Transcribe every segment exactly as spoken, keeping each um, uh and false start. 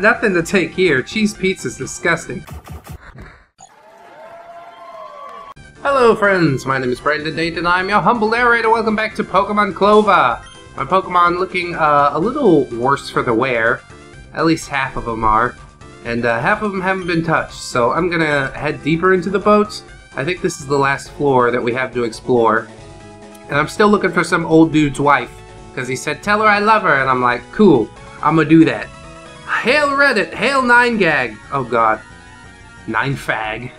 Nothing to take here. Cheese pizza's disgusting. Hello friends, my name is Brandon Dayton and I'm your humble narrator. Welcome back to Pokemon Clover. My Pokemon looking uh, a little worse for the wear. At least half of them are. And uh, half of them haven't been touched, so I'm gonna head deeper into the boat. I think this is the last floor that we have to explore. And I'm still looking for some old dude's wife, because he said, tell her I love her, and I'm like, cool, I'm gonna do that. Hail Reddit! Hail nine gag! Oh god. nine fag.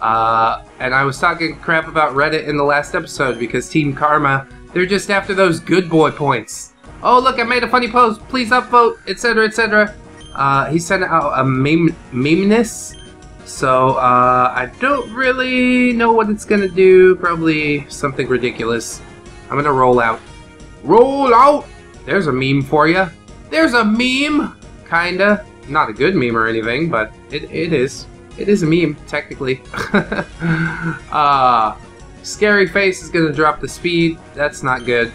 Uh, and I was talking crap about Reddit in the last episode because Team Karma, they're just after those good boy points. Oh look, I made a funny post, please upvote, et cetera, et cetera. Uh, he sent out a meme memeness, so uh, I don't really know what it's gonna do, probably something ridiculous. I'm gonna roll out. Roll out! There's a meme for ya. There's a meme! Kinda. Not a good meme or anything, but it, it is. It is a meme, technically. uh, scary face is gonna drop the speed. That's not good.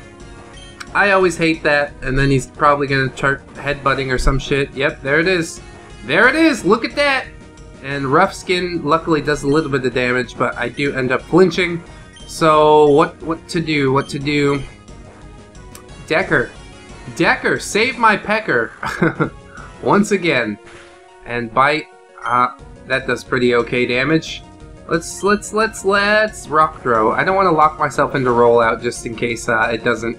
I always hate that, and then he's probably gonna start headbutting or some shit. Yep, there it is. There it is! Look at that! And rough skin luckily does a little bit of damage, but I do end up flinching. So, what, what to do? What to do? Decker. Decker, save my pecker! Once again, and bite. Uh, that does pretty okay damage. Let's let's let's let's rock throw. I don't want to lock myself into rollout just in case uh, it doesn't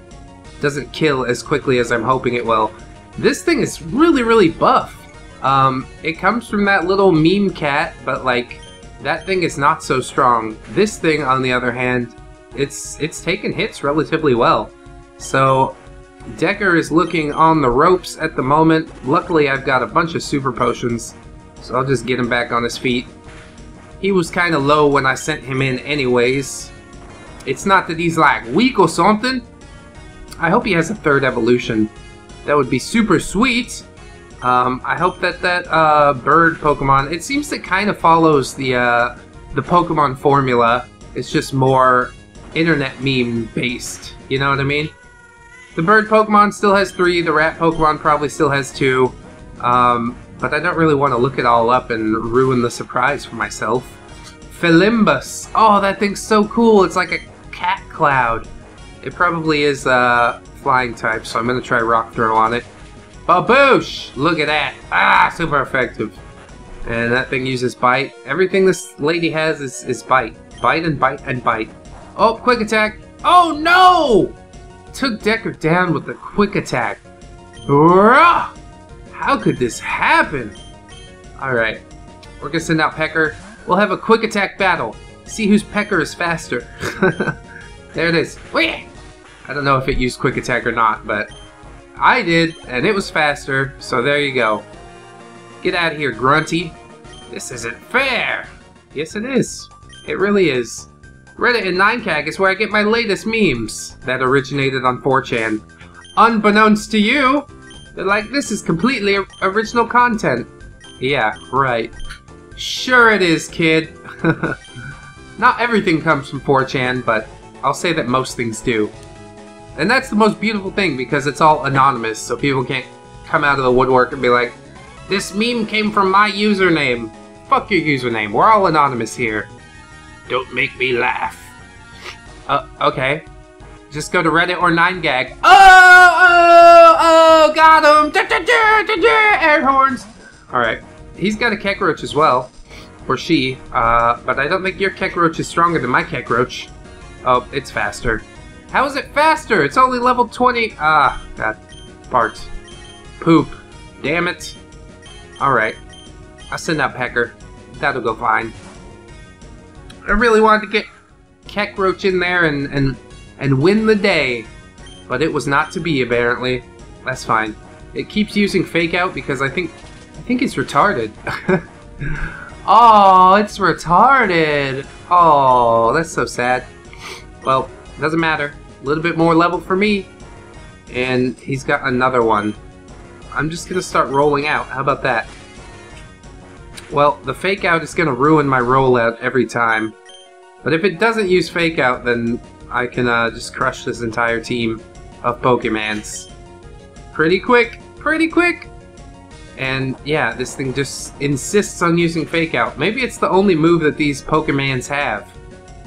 doesn't kill as quickly as I'm hoping it will. This thing is really really buff. Um, it comes from that little meme cat, but like that thing is not so strong. This thing, on the other hand, it's it's taken hits relatively well. So. Decker is looking on the ropes at the moment. Luckily, I've got a bunch of super potions, so I'll just get him back on his feet. He was kind of low when I sent him in anyways. It's not that he's like weak or something. I hope he has a third evolution. That would be super sweet. Um, I hope that that uh, bird Pokemon, it seems to kind of follows the, uh, the Pokemon formula. It's just more internet meme based, you know what I mean? The bird Pokemon still has three, the rat Pokemon probably still has two, um, but I don't really want to look it all up and ruin the surprise for myself. Felimbus! Oh, that thing's so cool, it's like a cat cloud. It probably is uh, flying type, so I'm going to try Rock Throw on it. Baboosh! Look at that! Ah, super effective. And that thing uses Bite. Everything this lady has is, is Bite. Bite and Bite and Bite. Oh, Quick Attack! Oh no! Took Decker down with a quick attack. Bruh! How could this happen? Alright, we're gonna send out Pecker. We'll have a quick attack battle. See whose Pecker is faster. There it is. I don't know if it used quick attack or not, but I did, and it was faster, so there you go. Get out of here, Grunty. This isn't fair. Yes, it is. It really is. Reddit and nine gag is where I get my latest memes that originated on four chan. Unbeknownst to you, they're like, this is completely original content. Yeah, right. Sure it is, kid. Not everything comes from four chan, but I'll say that most things do. And that's the most beautiful thing because it's all anonymous, so people can't come out of the woodwork and be like, this meme came from my username. Fuck your username, we're all anonymous here. Don't make me laugh. Uh, okay. Just go to Reddit or nine gag. Oh, oh, oh, got him! Da, da, da, da, da, air horns! Alright, he's got a cockroach as well. Or she. Uh, but I don't think your cockroach is stronger than my cockroach. Oh, it's faster. How is it faster? It's only level twenty. Ah, that part. Poop. Damn it. Alright. I'll send out Pecker. That'll go fine. I really wanted to get Cockroach in there and, and and win the day, but it was not to be apparently. That's fine. It keeps using Fake Out because I think I think it's retarded. Oh, it's retarded. Oh, that's so sad. Well, doesn't matter. A little bit more level for me, and he's got another one. I'm just gonna start rolling out. How about that? Well, the Fake Out is going to ruin my rollout every time. But if it doesn't use Fake Out, then I can uh, just crush this entire team of Pokemans. Pretty quick! Pretty quick! And yeah, this thing just insists on using Fake Out. Maybe it's the only move that these Pokemans have.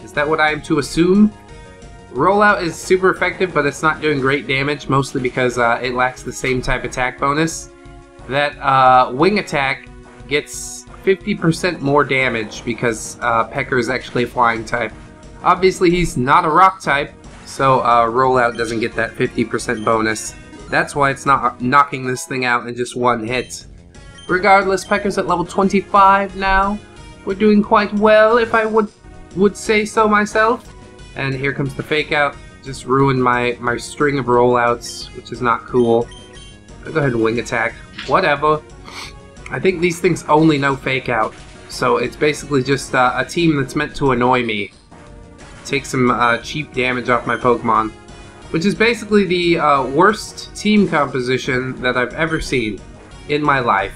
Is that what I am to assume? Rollout is super effective, but it's not doing great damage, mostly because uh, it lacks the same type attack bonus. That uh, Wing Attack gets fifty percent more damage because uh, Pecker is actually a flying type. Obviously, he's not a rock type, so uh, Rollout doesn't get that fifty percent bonus. That's why it's not knocking this thing out in just one hit. Regardless, Pekker's at level twenty-five now. We're doing quite well, if I would would say so myself. And here comes the Fake Out. Just ruined my, my string of rollouts, which is not cool. I'll go ahead and Wing Attack. Whatever. I think these things only know Fake Out. So it's basically just uh, a team that's meant to annoy me. Take some uh, cheap damage off my Pokemon. Which is basically the uh, worst team composition that I've ever seen in my life.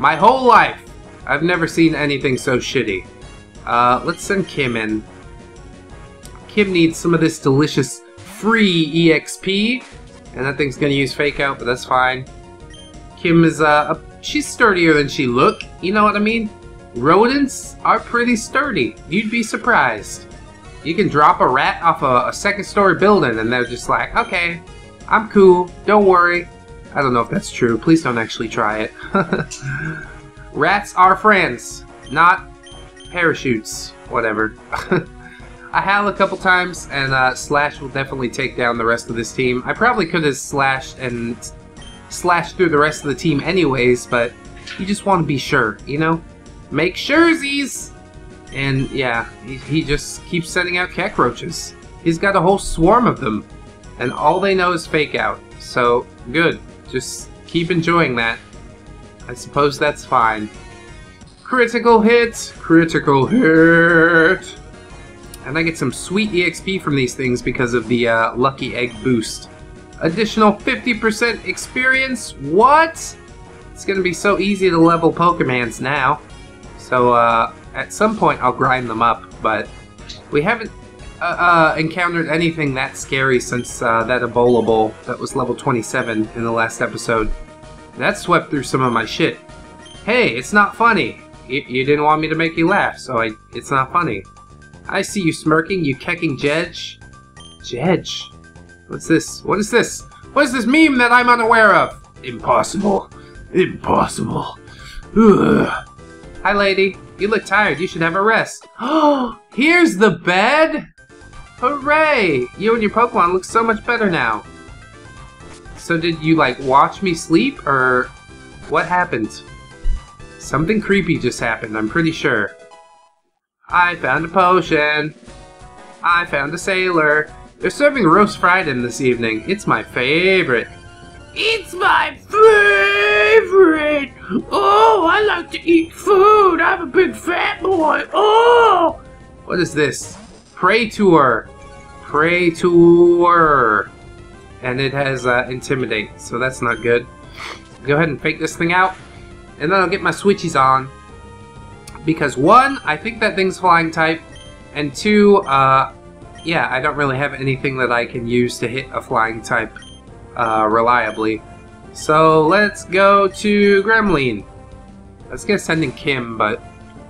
My whole life! I've never seen anything so shitty. Uh, let's send Kim in. Kim needs some of this delicious free E X P. And that thing's gonna use Fake Out, but that's fine. Kim is, uh, a, she's sturdier than she look, you know what I mean? Rodents are pretty sturdy. You'd be surprised. You can drop a rat off a, a second story building and they're just like, okay, I'm cool, don't worry. I don't know if that's true, please don't actually try it. Rats are friends, not parachutes, whatever. I howl a couple times and uh, Slash will definitely take down the rest of this team. I probably could have slashed and slashed through the rest of the team anyways, but you just want to be sure, you know? Make surezies! And yeah, he, he just keeps sending out cockroaches. He's got a whole swarm of them, and all they know is Fake Out. So good, just keep enjoying that. I suppose that's fine. Critical hit, critical hit, and I get some sweet E X P from these things because of the uh, lucky egg boost. Additional fifty percent experience. What? It's gonna be so easy to level Pokemans now. So uh. At some point, I'll grind them up, but we haven't uh, uh, encountered anything that scary since uh, that Ebola Bowl that was level twenty-seven in the last episode. That swept through some of my shit. Hey, it's not funny. You, you didn't want me to make you laugh, so I, it's not funny. I see you smirking, you kecking Jedge. Jedge? What's this? What is this? What is this meme that I'm unaware of? Impossible. Impossible. Ugh. Hi, lady. You look tired. You should have a rest. Oh, here's the bed! Hooray! You and your Pokemon look so much better now. So did you, like, watch me sleep, or what happened? Something creepy just happened, I'm pretty sure. I found a potion. I found a sailor. They're serving roast fried in this evening. It's my favorite. It's my favorite! Oh, I like to eat food! I'm a big fat boy! Oh! What is this? Pray to her! Pray to her! And it has uh, Intimidate, so that's not good. Go ahead and fake this thing out, and then I'll get my switchies on. Because one, I think that thing's flying type, and two, uh, yeah, I don't really have anything that I can use to hit a flying type uh, reliably. So let's go to Gremlin. Let's get sending Kim, but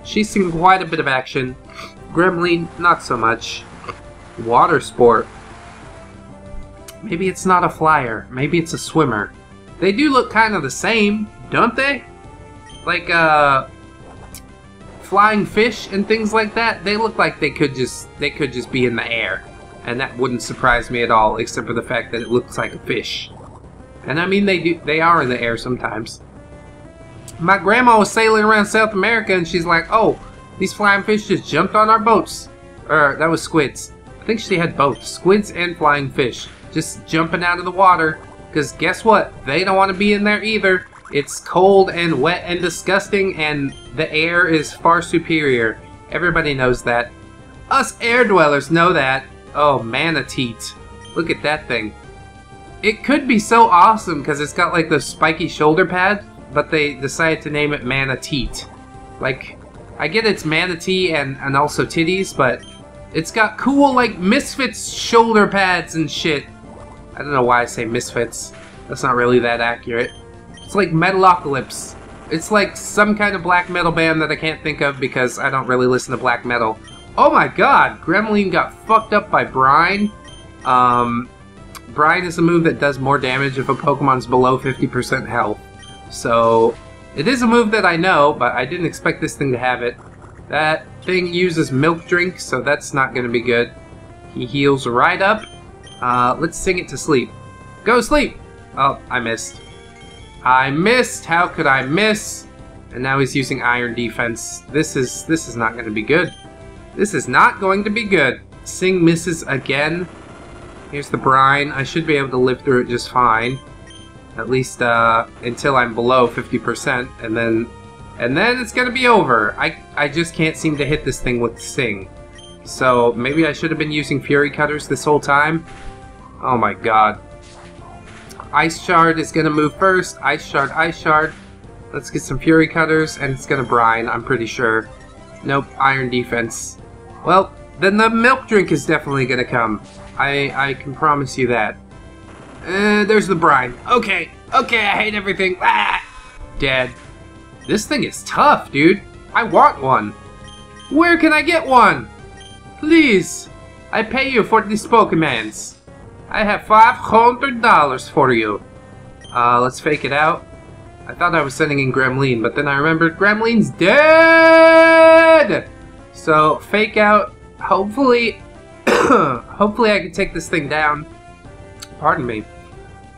she's seen quite a bit of action. Gremlin, not so much. Water Sport. Maybe it's not a flyer. Maybe it's a swimmer. They do look kind of the same, don't they? Like, uh, flying fish and things like that. They look like they could just they could just be in the air, and that wouldn't surprise me at all, except for the fact that it looks like a fish. And I mean, they do, they are in the air sometimes. My grandma was sailing around South America and she's like, oh, these flying fish just jumped on our boats. Or, that was squids. I think she had both, squids and flying fish, just jumping out of the water. Because guess what? They don't want to be in there either. It's cold and wet and disgusting and the air is far superior. Everybody knows that. Us air dwellers know that. Oh, Manateet. Look at that thing. It could be so awesome because it's got like those spiky shoulder pads, but they decided to name it Manateet. Like, I get it's manatee and, and also titties, but it's got cool like Misfits shoulder pads and shit. I don't know why I say Misfits. That's not really that accurate. It's like Metalocalypse. It's like some kind of black metal band that I can't think of because I don't really listen to black metal. Oh my god! Gremlin got fucked up by Brine. Um, Brine is a move that does more damage if a Pokemon's below fifty percent health. So, it is a move that I know, but I didn't expect this thing to have it. That thing uses Milk Drink, so that's not going to be good. He heals right up. Uh, let's sing it to sleep. Go sleep! Oh, I missed. I missed! How could I miss? And now he's using Iron Defense. This is, this is not going to be good. This is not going to be good. Sing misses again. Here's the Brine. I should be able to live through it just fine. At least, uh, until I'm below fifty percent, and then... And then it's gonna be over! I, I just can't seem to hit this thing with Sing. So, maybe I should have been using Fury Cutters this whole time? Oh my god. Ice Shard is gonna move first. Ice Shard, Ice Shard. Let's get some Fury Cutters, and it's gonna Brine, I'm pretty sure. Nope, Iron Defense. Well, then the Milk Drink is definitely gonna come. I, I can promise you that. Uh, there's the Brine. Okay, okay, I hate everything. Ah! Dead. This thing is tough, dude. I want one. Where can I get one? Please. I pay you for these Pokemons. I have five hundred dollars for you. Uh, let's fake it out. I thought I was sending in Gremlin, but then I remembered Gremlin's dead! So, fake out. Hopefully, hopefully I can take this thing down. Pardon me.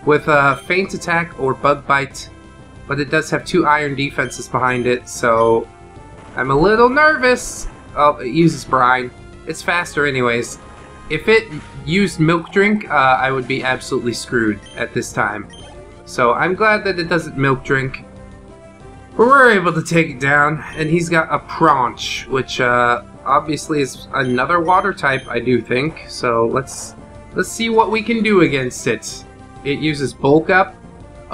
With a Faint Attack or Bug Bite. But it does have two Iron Defenses behind it, so I'm a little nervous. Oh, it uses Brine. It's faster anyways. If it used Milk Drink, uh, I would be absolutely screwed at this time. So I'm glad that it doesn't Milk Drink. But we're able to take it down, and he's got a Praunch, which uh, obviously is another water type, I do think. So let's let's see what we can do against it. It uses Bulk Up.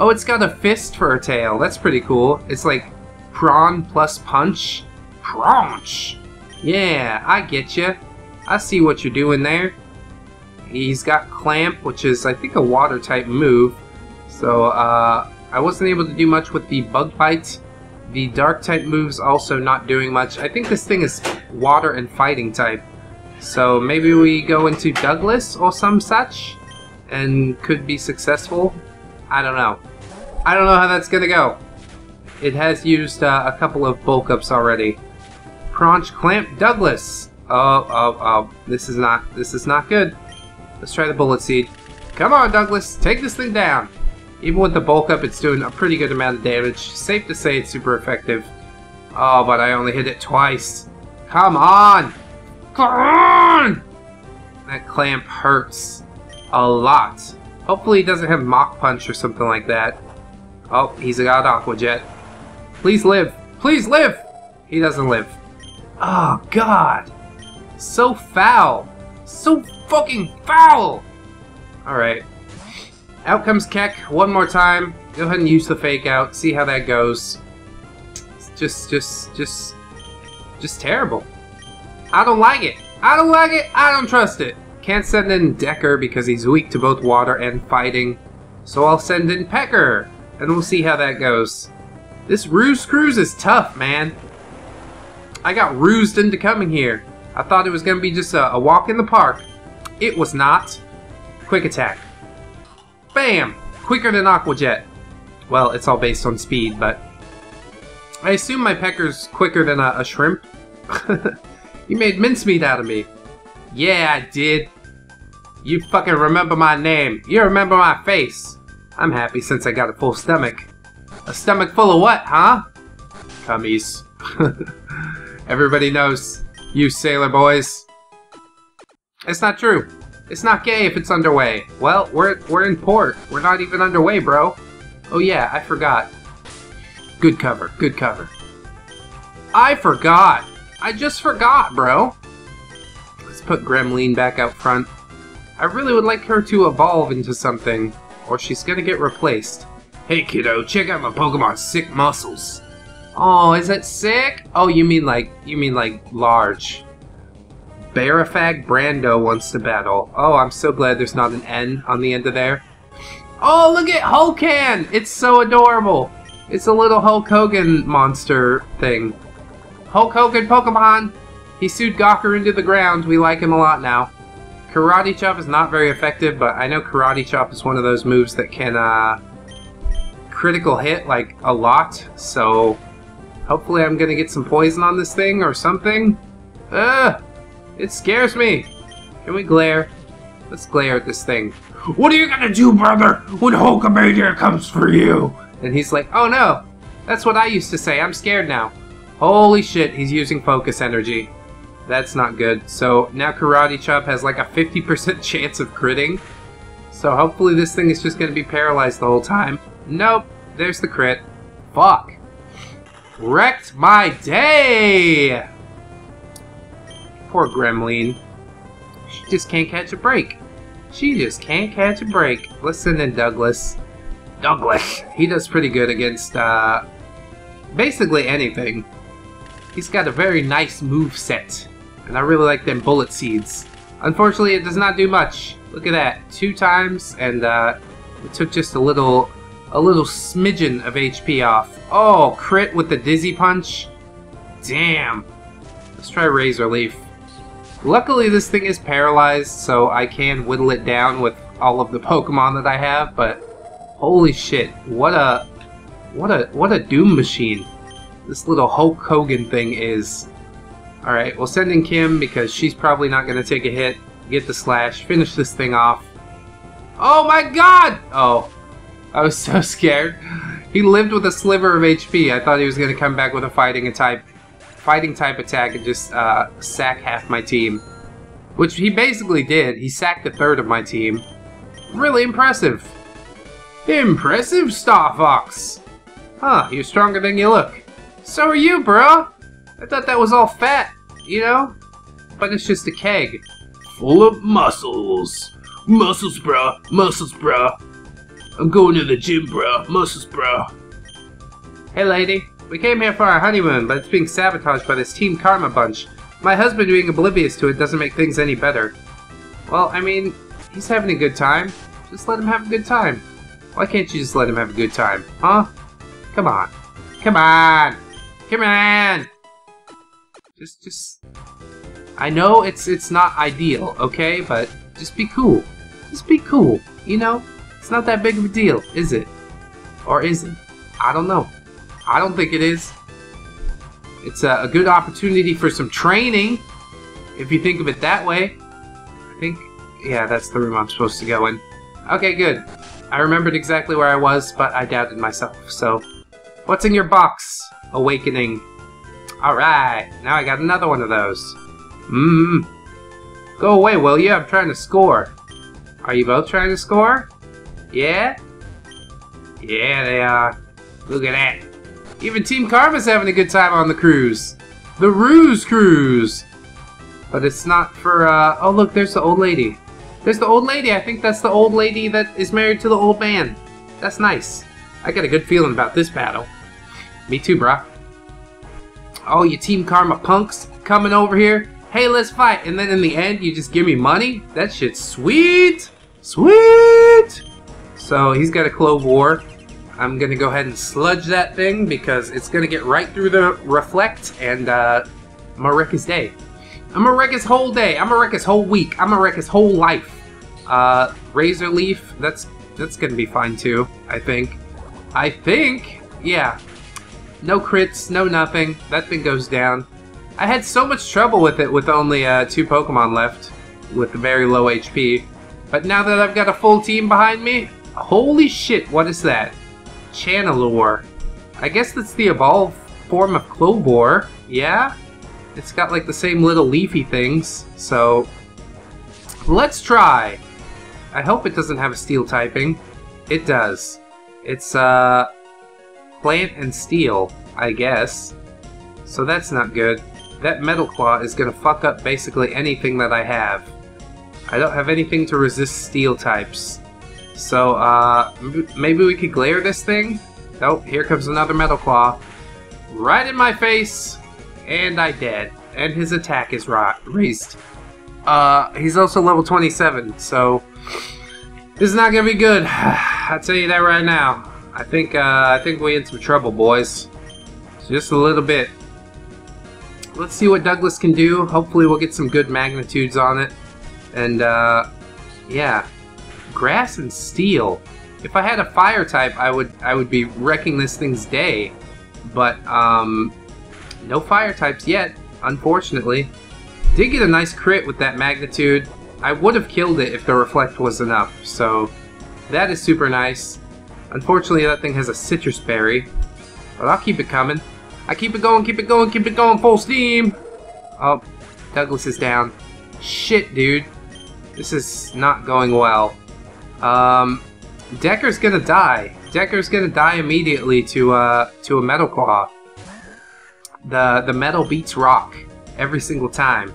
Oh, it's got a fist for a tail. That's pretty cool. It's like prawn plus punch. Praunch! Yeah, I get you. I see what you're doing there. He's got clamp, which is, I think, a water type move. So, uh, I wasn't able to do much with the bug bite. The dark type move's also not doing much. I think this thing is water and fighting type. So, maybe we go into Douglas or some such and could be successful. I don't know. I don't know how that's gonna go. It has used uh, a couple of bulk ups already. Praunch, clamp, Douglas. Oh, oh, oh! This is not. This is not good. Let's try the bullet seed. Come on, Douglas, take this thing down. Even with the bulk up, it's doing a pretty good amount of damage. Safe to say it's super effective. Oh, but I only hit it twice. Come on! Come on! That clamp hurts a lot. Hopefully he doesn't have Mach Punch or something like that. Oh, he's got Aqua Jet. Please live! Please live! He doesn't live. Oh, God! So foul! So fucking foul! Alright. Out comes Keck one more time. Go ahead and use the fake out. See how that goes. It's just, just, just... Just terrible. I don't like it! I don't like it! I don't trust it! Can't send in Decker because he's weak to both water and fighting. So I'll send in Pecker, and we'll see how that goes. This ruse cruise is tough, man. I got rused into coming here. I thought it was going to be just a, a walk in the park. It was not. Quick attack. Bam! Quicker than Aqua Jet. Well, it's all based on speed, but... I assume my Pecker's quicker than a, a shrimp. You made mincemeat out of me. Yeah, I did. You fucking remember my name. You remember my face. I'm happy since I got a full stomach. A stomach full of what, huh? Cummies. Everybody knows. You sailor boys. It's not true. It's not gay if it's underway. Well, we're, we're in port. We're not even underway, bro. Oh yeah, I forgot. Good cover. Good cover. I forgot. I just forgot, bro. Put Gremlin back out front. I really would like her to evolve into something, or she's gonna get replaced. Hey kiddo, check out my Pokemon's sick muscles. Oh, is that sick? Oh, you mean like, you mean like large. Barafag Brando wants to battle. Oh, I'm so glad there's not an N on the end of there. Oh, look at Hulk Hogan! It's so adorable! It's a little Hulk Hogan monster thing. Hulk Hogan Pokemon! He sued Gawker into the ground. We like him a lot now. Karate Chop is not very effective, but I know Karate Chop is one of those moves that can uh, critical hit, like, a lot. So hopefully I'm going to get some poison on this thing or something. Ugh! It scares me! Can we glare? Let's glare at this thing. What are you gonna do, brother, when Hulkamania comes for you? And he's like, oh no! That's what I used to say, I'm scared now. Holy shit, he's using focus energy. That's not good. So now Karate Chop has like a fifty percent chance of critting. So hopefully this thing is just gonna be paralyzed the whole time. Nope, there's the crit. Fuck. Wrecked my day! Poor Gremlin. She just can't catch a break. She just can't catch a break. Let's send in Douglas. Douglas! He does pretty good against, uh... basically anything. He's got a very nice moveset. And I really like them bullet seeds. Unfortunately, it does not do much. Look at that. Two times, and, uh... it took just a little... a little smidgen of H P off. Oh, crit with the Dizzy Punch? Damn. Let's try Razor Leaf. Luckily, this thing is paralyzed, so I can whittle it down with all of the Pokemon that I have, but holy shit, what a... what a... what a doom machine this little Hulk Hogan thing is. Alright, we'll send in Kim, because she's probably not gonna take a hit. Get the slash, finish this thing off. Oh my god! Oh. I was so scared. He lived with a sliver of H P. I thought he was going to come back with a fighting type, fighting type attack and just uh, sack half my team. Which he basically did. He sacked a third of my team. Really impressive. Impressive, Star Fox. Huh, you're stronger than you look. So are you, bro. I thought that was all fat, you know? But it's just a keg. Full of muscles. Muscles, bro. Muscles, bro. I'm going to the gym, bro. Muscles, bro. Hey, lady. We came here for our honeymoon, but it's being sabotaged by this Team Karma bunch. My husband being oblivious to it doesn't make things any better. Well, I mean, he's having a good time. Just let him have a good time. Why can't you just let him have a good time, huh? Come on. Come on. Come on. Just, just... I know it's it's not ideal, okay? But just be cool. Just be cool, you know? It's not that big of a deal, is it? Or is it? I don't know. I don't think it is. It's a, a good opportunity for some training, if you think of it that way. I think, yeah, that's the room I'm supposed to go in. Okay, good. I remembered exactly where I was, but I doubted myself, so. What's in your box? Awakening. Alright, now I got another one of those. Mmm. Go away, will you? I'm trying to score. Are you both trying to score? Yeah? Yeah, they are. Look at that. Even Team Karma's having a good time on the cruise. The Ruse Cruise! But it's not for, uh... oh, look, there's the old lady. There's the old lady. I think that's the old lady that is married to the old man. That's nice. I got a good feeling about this battle. Me too, brah. All you Team Karma punks coming over here. Hey, let's fight. And then in the end, you just give me money? That shit's sweet! Sweet! So he's got a Clove War. I'm going to go ahead and sludge that thing because it's going to get right through the reflect and uh, I'm going to wreck his day. I'm going to wreck his whole day. I'm going to wreck his whole week. I'm going to wreck his whole life. Uh, Razor Leaf, that's that's going to be fine too, I think. I think, yeah. No crits, no nothing. That thing goes down. I had so much trouble with it with only uh, two Pokemon left with very low H P. But now that I've got a full team behind me, holy shit, what is that? Chanelure. I guess that's the evolved form of Clobor, yeah? It's got like the same little leafy things, so let's try. I hope it doesn't have a steel typing. It does. It's, uh, plant and steel, I guess. So that's not good. That Metal Claw is gonna fuck up basically anything that I have. I don't have anything to resist steel types. So, uh, maybe we could glare this thing? Nope, here comes another Metal Claw. Right in my face! And I dead. And his attack is raised. Uh, he's also level twenty-seven, so this is not gonna be good. I'll tell you that right now. I think uh, I think we're in some trouble, boys. Just a little bit. Let's see what Douglas can do. Hopefully we'll get some good magnitudes on it. And uh, yeah, grass and steel. If I had a fire type, I would I would be wrecking this thing's day. But um, no fire types yet, unfortunately. Did get a nice crit with that magnitude. I would have killed it if the reflect was enough. So that is super nice. Unfortunately, that thing has a citrus berry, but I'll keep it coming. I keep it going, keep it going, keep it going, full steam! Oh, Douglas is down. Shit, dude. This is not going well. Um, Decker's gonna die. Decker's gonna die immediately to, uh, to a Metal Claw. The, the metal beats rock every single time.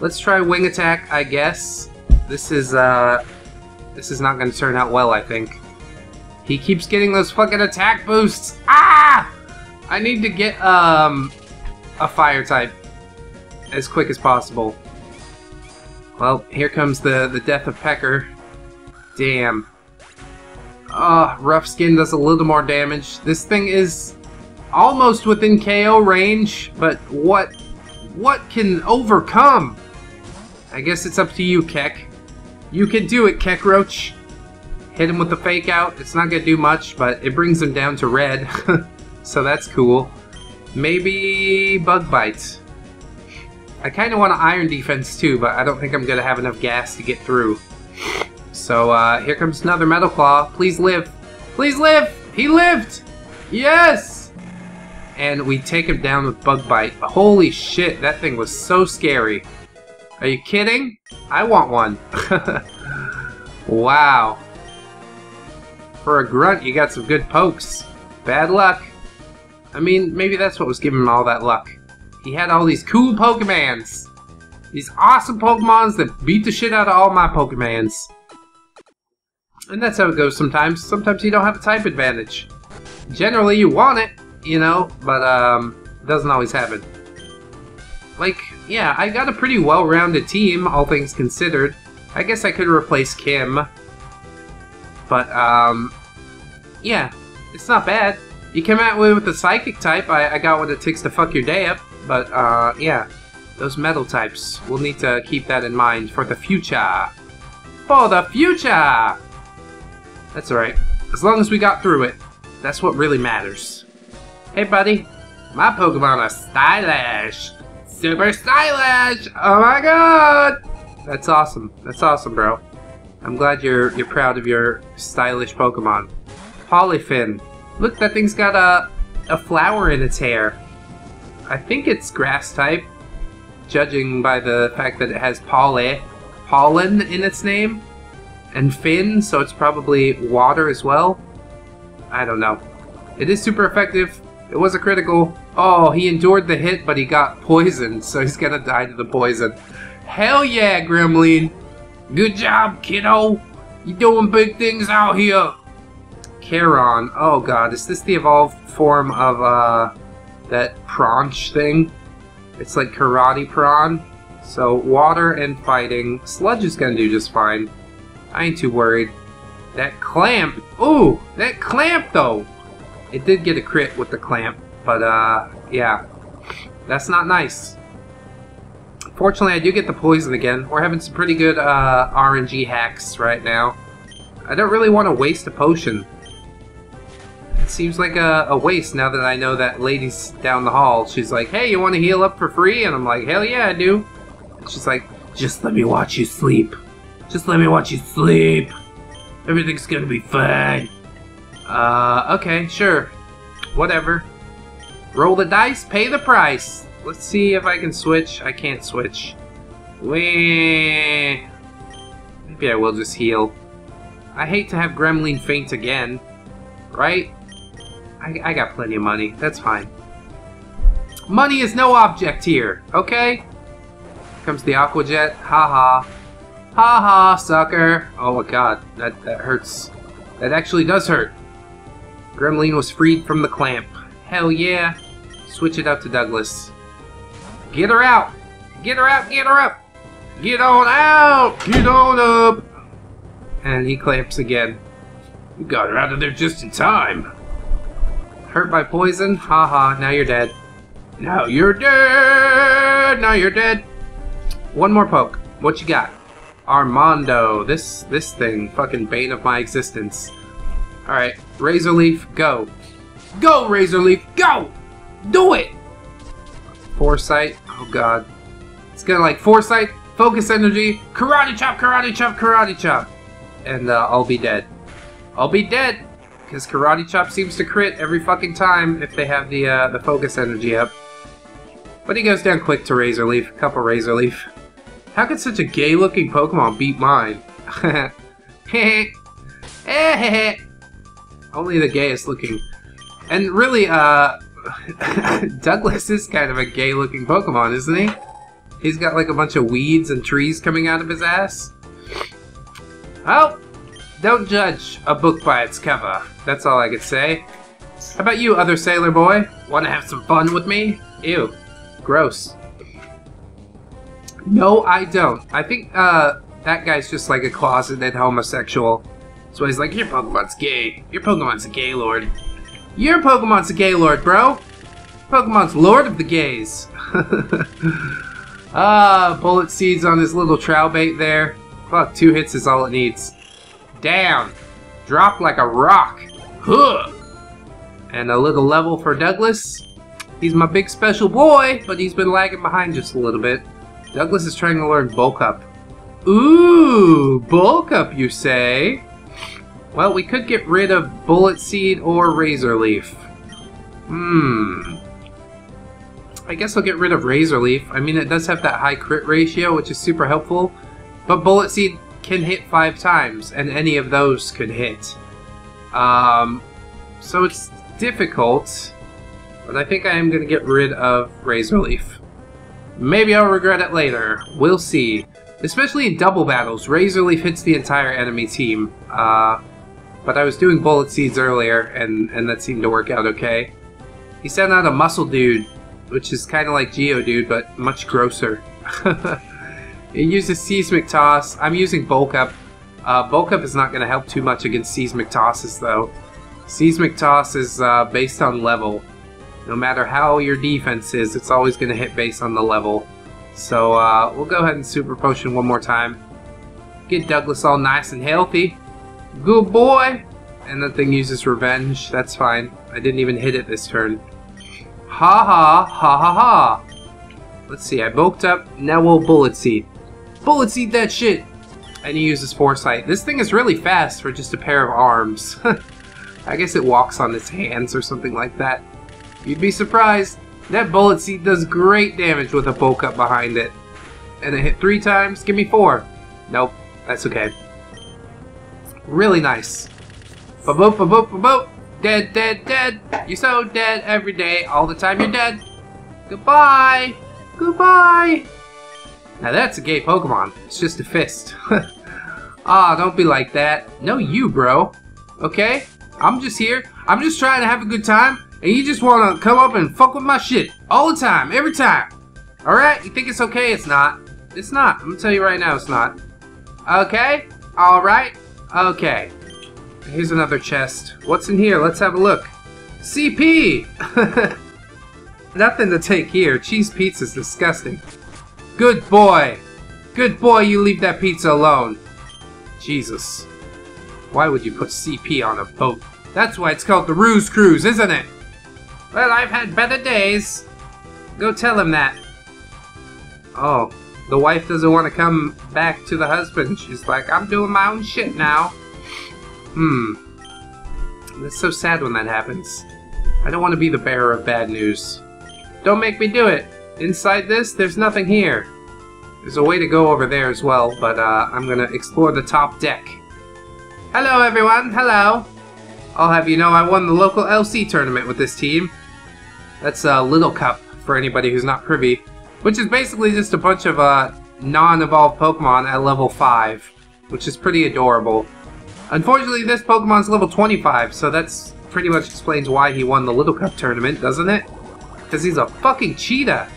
Let's try Wing Attack, I guess. This is, uh, this is not gonna turn out well, I think. He keeps getting those fucking attack boosts! Ah! I need to get um, a fire type as quick as possible. Well, here comes the, the death of Pecker. Damn. Ah, oh, Rough Skin does a little more damage. This thing is almost within K O range, but what what can overcome? I guess it's up to you, Keck. You can do it, Keckroach. Hit him with the fake out. It's not gonna do much, but it brings him down to red. So that's cool. Maybe Bug Bites. I kind of want an Iron Defense too, but I don't think I'm going to have enough gas to get through. So uh, here comes another Metal Claw. Please live. Please live! He lived! Yes! And we take him down with Bug Bite. Holy shit, that thing was so scary. Are you kidding? I want one. Wow. For a grunt, you got some good pokes. Bad luck. I mean, maybe that's what was giving him all that luck. He had all these cool Pokemons. These awesome Pokemons that beat the shit out of all my Pokemons. And that's how it goes sometimes. Sometimes you don't have a type advantage. Generally, you want it, you know, but um, it doesn't always happen. Like, yeah, I got a pretty well-rounded team, all things considered. I guess I could replace Kim. But, um, yeah, it's not bad. You came out with a psychic type. I, I got what it takes to fuck your day up, but uh, yeah, those metal types. We'll need to keep that in mind for the future. For the future! That's alright. As long as we got through it, that's what really matters. Hey, buddy. My Pokemon are stylish. Super stylish! Oh my god! That's awesome. That's awesome, bro. I'm glad you're, you're proud of your stylish Pokemon. Polyfin. Look, that thing's got a, a flower in its hair. I think it's grass type, judging by the fact that it has poly, pollen in its name, and fin, so it's probably water as well. I don't know. It is super effective. It was a critical. Oh, he endured the hit, but he got poisoned, so he's gonna die to the poison. Hell yeah, Gremlin! Good job, kiddo! You're doing big things out here! Charon. Oh god, is this the evolved form of uh, that praunch thing? It's like karate prawn. So water and fighting. Sludge is gonna do just fine. I ain't too worried. That clamp. Ooh, that clamp though. It did get a crit with the clamp, but uh, yeah, that's not nice. Fortunately, I do get the poison again. We're having some pretty good uh, R N G hacks right now. I don't really want to waste a potion. Seems like a, a waste now that I know that lady's down the hall. She's like, hey, you want to heal up for free? And I'm like, hell yeah, I do. And she's like, just let me watch you sleep. Just let me watch you sleep. Everything's gonna be fine. Uh, okay, sure. Whatever. Roll the dice, pay the price. Let's see if I can switch. I can't switch. Wee. Maybe I will just heal. I hate to have Gremlin faint again. Right? I, I got plenty of money. That's fine. Money is no object here, okay? Here comes the Aqua Jet. Ha-ha. Ha-ha, sucker. Oh, my God. That, that hurts. That actually does hurt. Gremlin was freed from the clamp. Hell yeah. Switch it up to Douglas. Get her out. Get her out. Get her up. Get on out. Get on up. And he clamps again. You got her out of there just in time. Hurt by poison? Haha, now you're dead. Now you're dead! Now you're dead! One more poke. What you got? Armando. This this thing. Fucking bane of my existence. Alright. Razor Leaf, go. Go, Razor Leaf! Go! Do it! Foresight. Oh, God. It's gonna like Foresight, Focus Energy, Karate Chop, Karate Chop, Karate Chop. And uh, I'll be dead. I'll be dead! Because Karate Chop seems to crit every fucking time if they have the uh, the Focus Energy up. But he goes down quick to Razor Leaf. Couple Razor Leaf. How could such a gay-looking Pokemon beat mine? Only the gayest-looking. And really, uh... Douglas is kind of a gay-looking Pokemon, isn't he? He's got like a bunch of weeds and trees coming out of his ass. Oh! Don't judge a book by its cover. That's all I could say. How about you, other sailor boy? Wanna have some fun with me? Ew. Gross. No, I don't. I think, uh, that guy's just like a closeted homosexual. So he's like, your Pokemon's gay. Your Pokemon's a gay lord. Your Pokemon's a gay lord, bro! Pokemon's lord of the gays. Ah, bullet seeds on his little trowel bait there. Fuck, two hits is all it needs. Down, drop like a rock, huh. And a little level for Douglas. He's my big special boy, but he's been lagging behind just a little bit. Douglas is trying to learn bulk up. Ooh, bulk up you say? Well, we could get rid of bullet seed or razor leaf. Hmm. I guess I'll get rid of razor leaf. I mean, it does have that high crit ratio, which is super helpful, but bullet seed can hit five times, and any of those could hit. Um, so it's difficult, but I think I am going to get rid of Razor Leaf. Maybe I'll regret it later. We'll see. Especially in double battles, Razor Leaf hits the entire enemy team. Uh, but I was doing Bullet Seeds earlier, and, and that seemed to work out okay. He sent out a Muscle Dude, which is kind of like Geodude, but much grosser. It uses Seismic Toss. I'm using Bulk Up. Uh, bulk Up is not going to help too much against Seismic Tosses, though. Seismic Toss is uh, based on level. No matter how your defense is, it's always going to hit based on the level. So uh, we'll go ahead and Super Potion one more time. Get Douglas all nice and healthy. Good boy! And that thing uses Revenge. That's fine. I didn't even hit it this turn. Ha ha, ha ha ha! Let's see, I bulked up. Now we'll Bullet Seed. Bullets eat that shit! And he uses Foresight. This thing is really fast for just a pair of arms. I guess it walks on its hands or something like that. You'd be surprised. That bullet seed does great damage with a bulk up behind it. And it hit three times. Give me four. Nope. That's okay. Really nice. Ba-boop, ba-boop, ba-boop. Dead, dead, dead. You're so dead every day. All the time you're dead. Goodbye. Goodbye. Now that's a gay Pokemon. It's just a fist. Ah, don't be like that. No, you, bro. Okay? I'm just here. I'm just trying to have a good time, and you just want to come up and fuck with my shit. All the time. Every time. Alright? You think it's okay? It's not. It's not. I'm going to tell you right now, it's not. Okay? Alright? Okay. Here's another chest. What's in here? Let's have a look. C P! Nothing to take here. Cheese pizza's disgusting. Good boy! Good boy, you leave that pizza alone. Jesus. Why would you put C P on a boat? That's why it's called the Ruse Cruise, isn't it? Well, I've had better days. Go tell him that. Oh, the wife doesn't want to come back to the husband. She's like, I'm doing my own shit now. Hmm. That's so sad when that happens. I don't want to be the bearer of bad news. Don't make me do it. Inside this, there's nothing here. There's a way to go over there as well, but uh, I'm going to explore the top deck. Hello, everyone. Hello. I'll have you know I won the local L C tournament with this team. That's uh, Little Cup, for anybody who's not privy, which is basically just a bunch of uh, non-evolved Pokemon at level five, which is pretty adorable. Unfortunately, this Pokemon's level twenty-five, so that's pretty much explains why he won the Little Cup tournament, doesn't it? Because he's a fucking cheetah.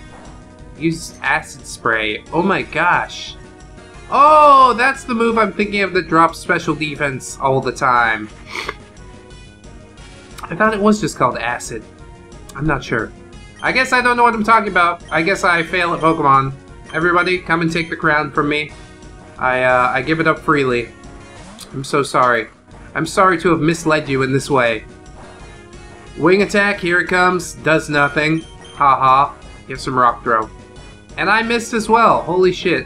Use acid spray. Oh my gosh. Oh, that's the move I'm thinking of that drops special defense all the time. I thought it was just called Acid. I'm not sure. I guess I don't know what I'm talking about. I guess I fail at Pokemon. Everybody, come and take the crown from me. I, uh, I give it up freely. I'm so sorry. I'm sorry to have misled you in this way. Wing attack, here it comes. Does nothing. Haha. Give some rock throw. And I missed as well. Holy shit.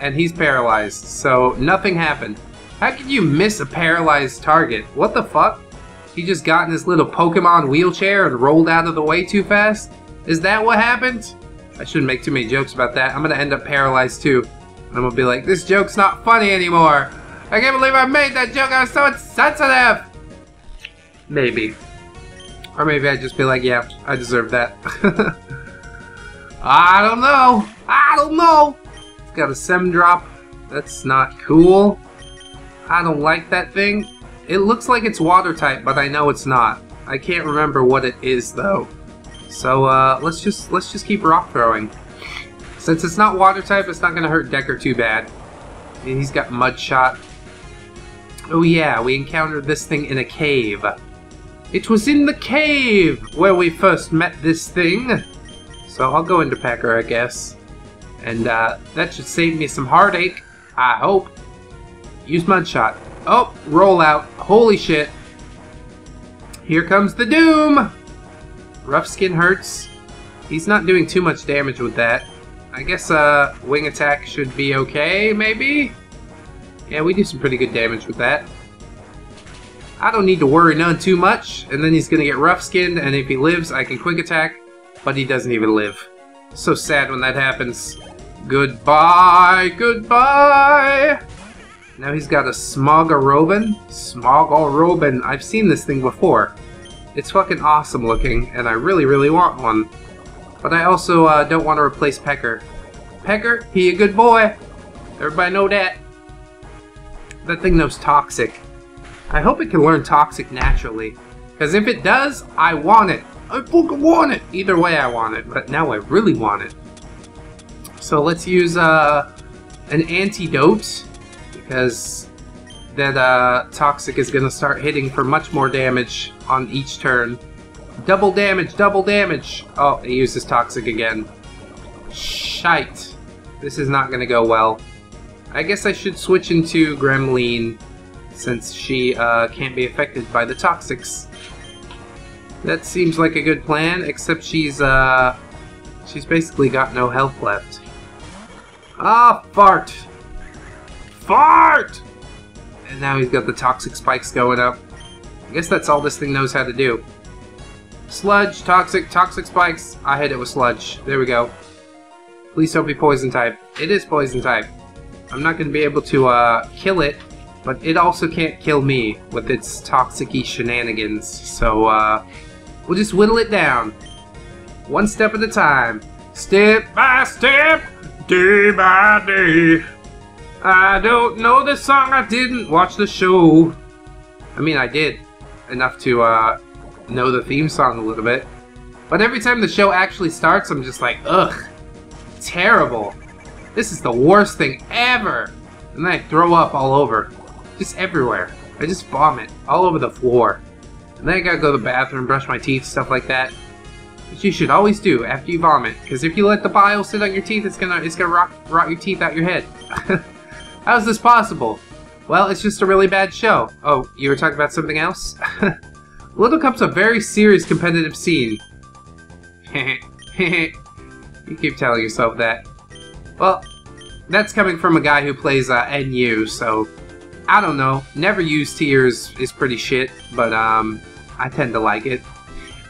And he's paralyzed, so nothing happened. How could you miss a paralyzed target? What the fuck? He just got in his little Pokemon wheelchair and rolled out of the way too fast? Is that what happened? I shouldn't make too many jokes about that. I'm gonna end up paralyzed too. And I'm gonna be like, this joke's not funny anymore. I can't believe I made that joke. I was so insensitive. Maybe. Or maybe I'd just be like, yeah, I deserve that. I don't know. I don't know. Got a Sem Drop. That's not cool. I don't like that thing. It looks like it's water type, but I know it's not. I can't remember what it is though. So uh, let's just let's just keep rock throwing. Since it's not water type, it's not gonna hurt Decker too bad. He's got Mud Shot. Oh yeah, we encountered this thing in a cave. It was in the cave where we first met this thing. So I'll go into Pecker, I guess. And uh, that should save me some heartache, I hope. Use Mud Shot. Oh, roll out. Holy shit. Here comes the doom. Rough Skin hurts. He's not doing too much damage with that. I guess uh, Wing Attack should be okay, maybe? Yeah, we do some pretty good damage with that. I don't need to worry none too much. And then he's going to get Rough Skinned, and if he lives, I can Quick Attack. But he doesn't even live. So sad when that happens. Goodbye, goodbye! Now he's got a Smogarobin. Smogarobin. I've seen this thing before. It's fucking awesome looking, and I really, really want one. But I also uh, don't want to replace Pecker. Pecker, he a good boy. Everybody know that. That thing knows Toxic. I hope it can learn Toxic naturally. Because if it does, I want it. I fucking want it. Either way, I want it. But now I really want it. So let's use uh, an antidote. Because that uh, Toxic is going to start hitting for much more damage on each turn. Double damage, double damage! Oh, he uses Toxic again. Shite. This is not going to go well. I guess I should switch into Gremlin, since she uh, can't be affected by the Toxics. That seems like a good plan, except she's, uh, she's basically got no health left. Ah, fart! Fart! And now he's got the Toxic spikes going up. I guess that's all this thing knows how to do. Sludge, Toxic, Toxic spikes. I hit it with Sludge. There we go. Please don't be Poison type. It is Poison type. I'm not going to be able to uh, kill it, but it also can't kill me with its Toxic-y shenanigans. So uh, we'll just whittle it down. One step at a time. Step by step, day by day. I don't know the song, I didn't watch the show. I mean, I did. Enough to uh, know the theme song a little bit. But every time the show actually starts, I'm just like, ugh. Terrible. This is the worst thing ever. And then I throw up all over. Just everywhere. I just vomit all over the floor. And then I gotta go to the bathroom, brush my teeth, stuff like that. Which you should always do after you vomit. Because if you let the bile sit on your teeth, it's gonna, it's gonna rot, rot your teeth out your head. How is this possible? Well, it's just a really bad show. Oh, you were talking about something else? Little Cup's a very serious competitive scene. You keep telling yourself that. Well, that's coming from a guy who plays uh, N U, so... I don't know. Never Use Tears is pretty shit, but um, I tend to like it.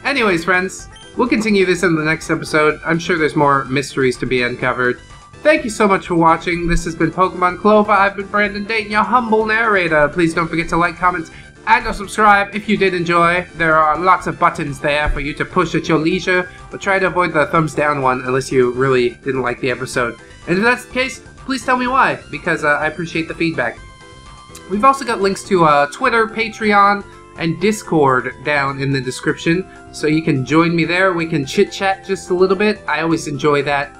Anyways, friends, we'll continue this in the next episode. I'm sure there's more mysteries to be uncovered. Thank you so much for watching. This has been Pokemon Clover. I've been Brandon Dayton, your humble narrator. Please don't forget to like, comment, and or subscribe if you did enjoy. There are lots of buttons there for you to push at your leisure, but try to avoid the thumbs down one unless you really didn't like the episode. And if that's the case, please tell me why, because uh, I appreciate the feedback. We've also got links to uh, Twitter, Patreon, and Discord down in the description, so you can join me there. We can chit-chat just a little bit. I always enjoy that.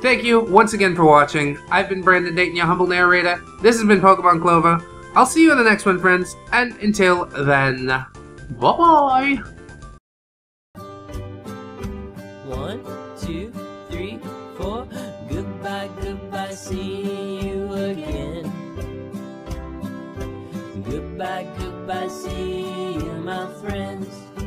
Thank you once again for watching. I've been Brandon Dayton, your humble narrator. This has been Pokemon Clover. I'll see you in the next one, friends, and until then, bye-bye! One, two, three, four, goodbye, goodbye, see you again. Goodbye, goodbye, see you, my friends.